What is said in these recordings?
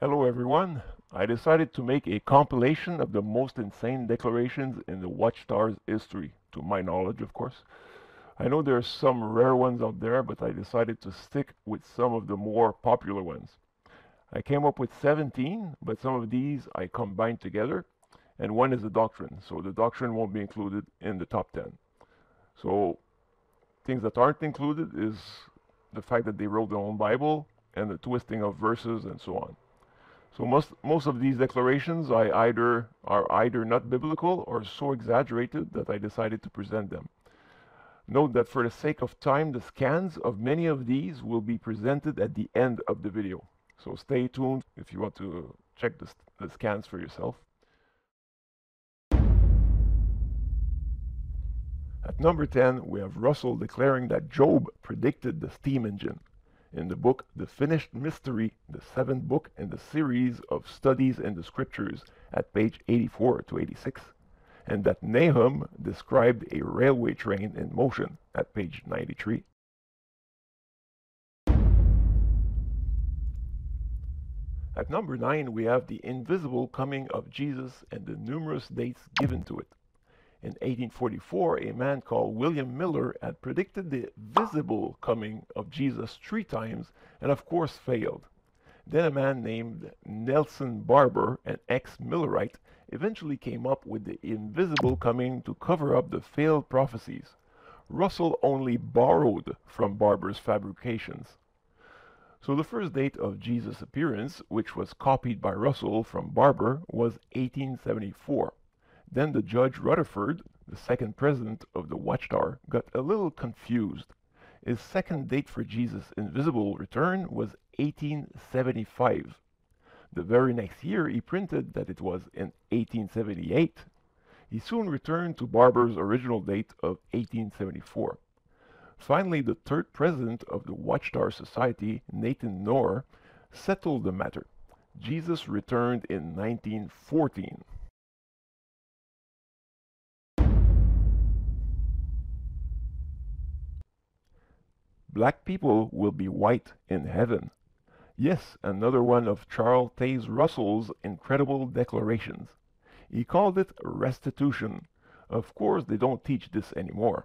Hello everyone, I decided to make a compilation of the most insane declarations in the Watchtower's history, to my knowledge of course. I know there are some rare ones out there, but I decided to stick with some of the more popular ones. I came up with 17, but some of these I combined together, and one is a doctrine, so the doctrine won't be included in the top 10. So, things that aren't included is the fact that they wrote their own Bible, and the twisting of verses, and so on. So most of these declarations are either not biblical or so exaggerated that I decided to present them. Note that for the sake of time, the scans of many of these will be presented at the end of the video. So stay tuned if you want to check the scans for yourself. At number 10, we have Russell declaring that Job predicted the steam engine. In the book The Finished Mystery, the seventh book in the series of Studies in the Scriptures at page 84 to 86, and that Nahum described a railway train in motion at page 93. At number 9, we have the invisible coming of Jesus and the numerous dates given to it. In 1844, a man called William Miller had predicted the visible coming of Jesus 3 times and of course failed. Then a man named Nelson Barber, an ex-Millerite, eventually came up with the invisible coming to cover up the failed prophecies. Russell only borrowed from Barber's fabrications. So the first date of Jesus' appearance, which was copied by Russell from Barber, was 1874. Then the Judge Rutherford, the second president of the Watchtower, got a little confused. His second date for Jesus' invisible return was 1875. The very next year he printed that it was in 1878. He soon returned to Barber's original date of 1874. Finally, the third president of the Watchtower Society, Nathan Knorr, settled the matter. Jesus returned in 1914. Black people will be white in heaven. Yes, another one of Charles Taze Russell's incredible declarations. He called it restitution. Of course, they don't teach this anymore.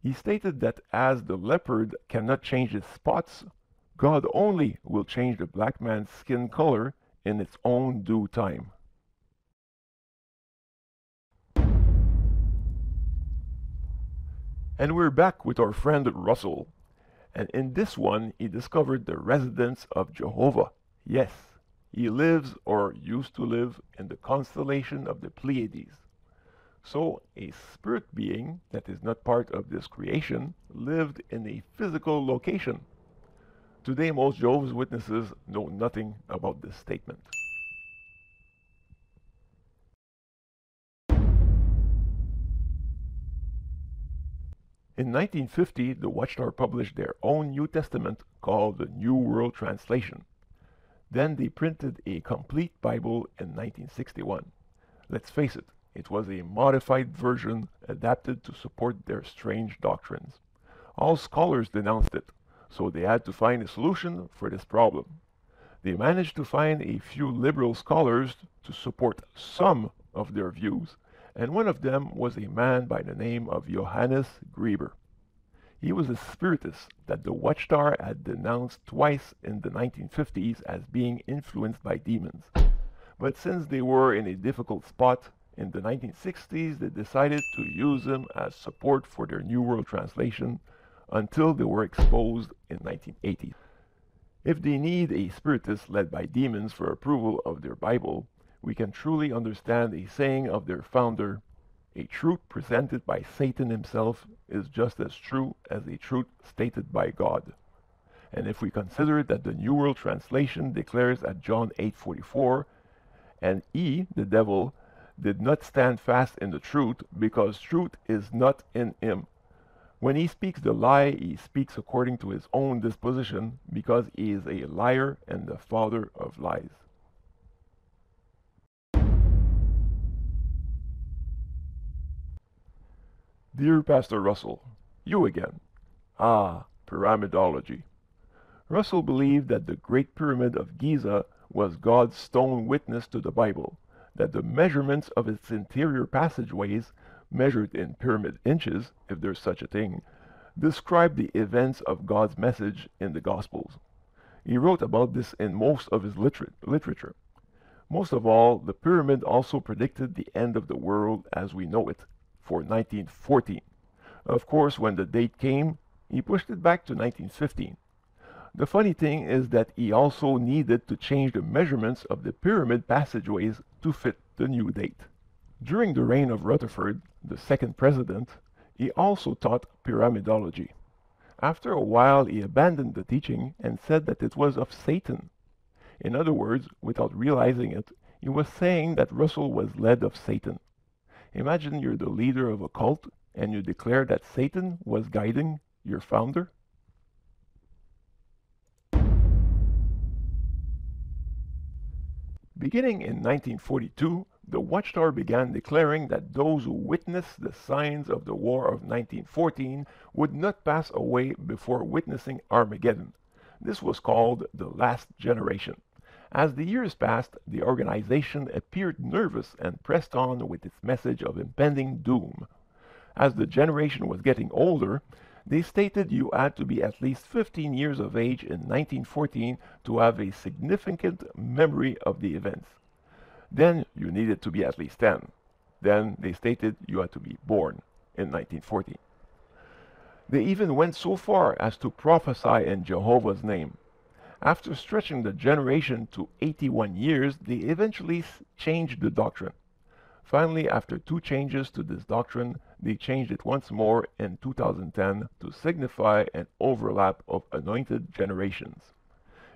He stated that as the leopard cannot change his spots, God only will change the black man's skin color in its own due time. And we're back with our friend Russell. And in this one, he discovered the residence of Jehovah. Yes, he lives, or used to live, in the constellation of the Pleiades. So, a spirit being that is not part of this creation lived in a physical location. Today, most Jehovah's Witnesses know nothing about this statement. In 1950, the Watchtower published their own New Testament called the New World Translation. Then they printed a complete Bible in 1961. Let's face it, it was a modified version adapted to support their strange doctrines. All scholars denounced it, so they had to find a solution for this problem. They managed to find a few liberal scholars to support some of their views, and one of them was a man by the name of Johannes Greber. He was a spiritist that the Watchtower had denounced twice in the 1950s as being influenced by demons. But since they were in a difficult spot, in the 1960s they decided to use him as support for their New World Translation until they were exposed in 1980. If they need a spiritist led by demons for approval of their Bible, we can truly understand a saying of their founder, a truth presented by Satan himself is just as true as a truth stated by God. And if we consider that the New World Translation declares at John 8:44, and he, the devil, did not stand fast in the truth, because truth is not in him. When he speaks the lie, he speaks according to his own disposition, because he is a liar and the father of lies. Dear Pastor Russell, you again. Ah, Pyramidology. Russell believed that the Great Pyramid of Giza was God's stone witness to the Bible, that the measurements of its interior passageways, measured in pyramid inches, if there's such a thing, describe the events of God's message in the Gospels. He wrote about this in most of his literature. Most of all, the pyramid also predicted the end of the world as we know it, for 1914. Of course, when the date came, he pushed it back to 1915. The funny thing is that he also needed to change the measurements of the pyramid passageways to fit the new date. During the reign of Rutherford, the second president, he also taught pyramidology. After a while, he abandoned the teaching and said that it was of Satan. In other words, without realizing it, he was saying that Russell was led of Satan. Imagine you're the leader of a cult and you declare that Satan was guiding your founder. Beginning in 1942, the Watchtower began declaring that those who witnessed the signs of the War of 1914 would not pass away before witnessing Armageddon. This was called the Last Generation. As the years passed, the organization appeared nervous and pressed on with its message of impending doom. As the generation was getting older, they stated you had to be at least 15 years of age in 1914 to have a significant memory of the events. Then you needed to be at least 10. Then they stated you had to be born in 1914. They even went so far as to prophesy in Jehovah's name. After stretching the generation to 81 years, they eventually changed the doctrine. Finally, after two changes to this doctrine, they changed it once more in 2010 to signify an overlap of anointed generations.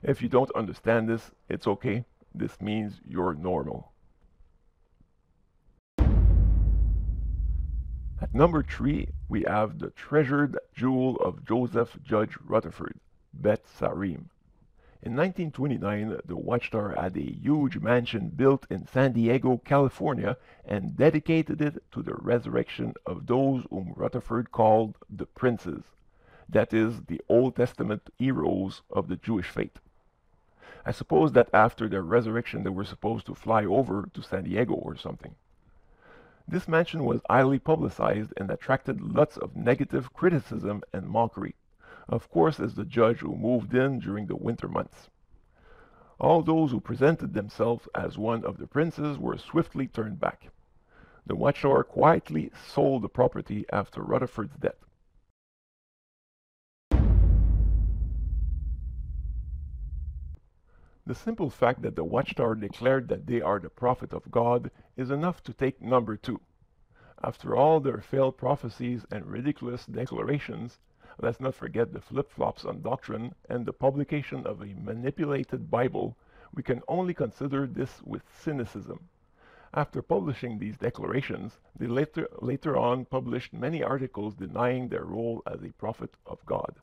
If you don't understand this, it's okay. This means you're normal. At number 3, we have the treasured jewel of Joseph Judge Rutherford, Beth Sarim. In 1929, the Watchtower had a huge mansion built in San Diego, California, and dedicated it to the resurrection of those whom Rutherford called the princes, that is, the Old Testament heroes of the Jewish faith. I suppose that after their resurrection they were supposed to fly over to San Diego or something. This mansion was highly publicized and attracted lots of negative criticism and mockery, of course, as the judge who moved in during the winter months. All those who presented themselves as one of the princes were swiftly turned back. The Watchtower quietly sold the property after Rutherford's death. The simple fact that the Watchtower declared that they are the prophet of God is enough to take number 2. After all their failed prophecies and ridiculous declarations, let's not forget the flip-flops on doctrine and the publication of a manipulated Bible, we can only consider this with cynicism. After publishing these declarations, they later on published many articles denying their role as a prophet of God.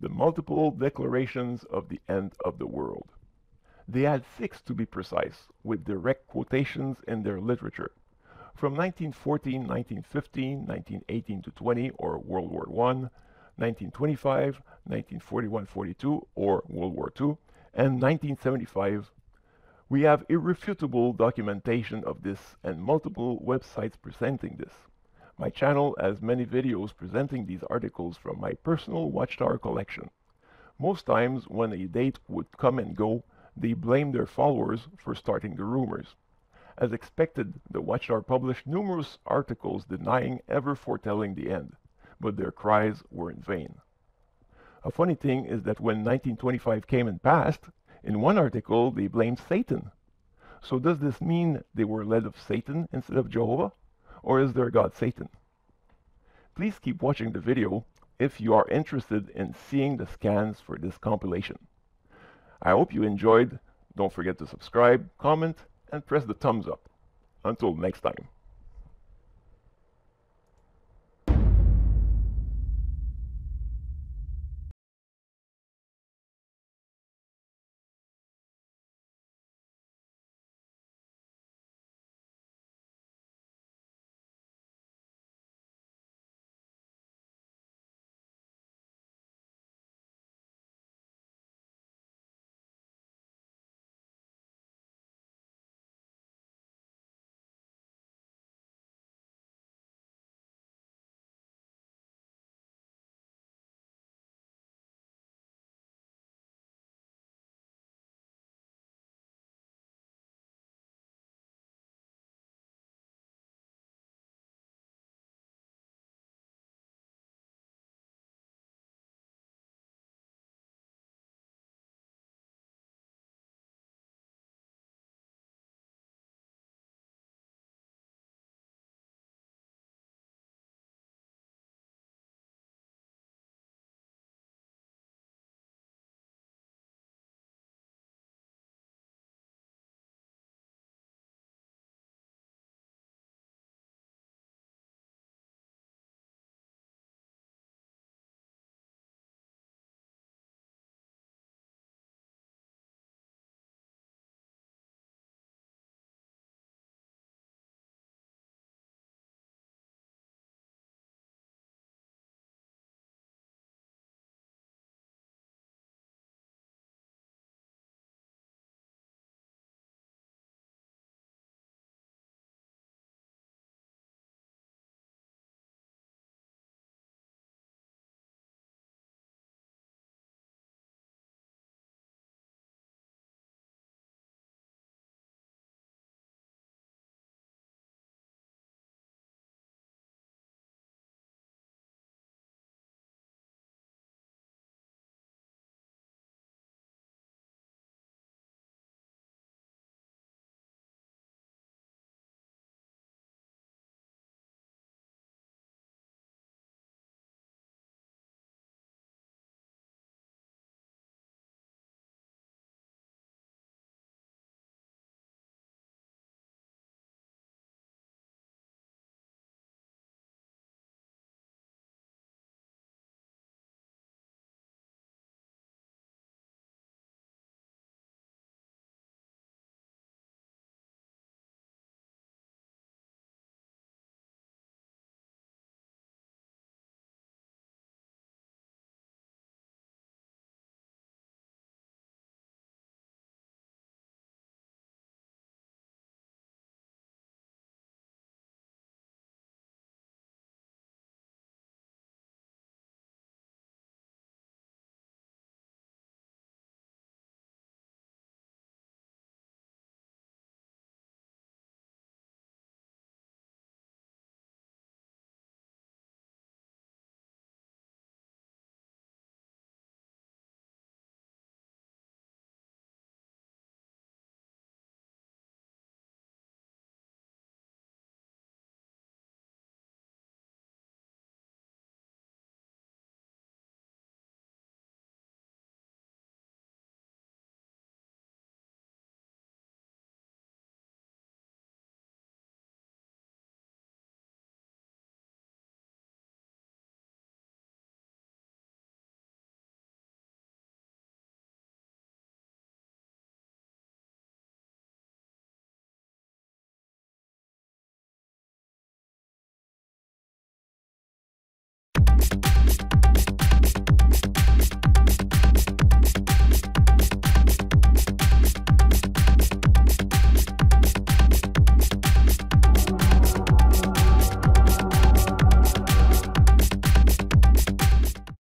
The multiple declarations of the end of the world. They had 6 to be precise, with direct quotations in their literature. From 1914, 1915, 1918 to 20, or World War I, 1925, 1941-42, or World War II, and 1975. We have irrefutable documentation of this and multiple websites presenting this. My channel has many videos presenting these articles from my personal Watchtower collection. Most times when a date would come and go, they blamed their followers for starting the rumors. As expected, the Watchtower published numerous articles denying ever foretelling the end, but their cries were in vain. A funny thing is that when 1925 came and passed, in one article they blamed Satan. So does this mean they were led of Satan instead of Jehovah? Or is there God Satan? Please keep watching the video if you are interested in seeing the scans for this compilation. I hope you enjoyed. Don't forget to subscribe, comment, and press the thumbs up. Until next time.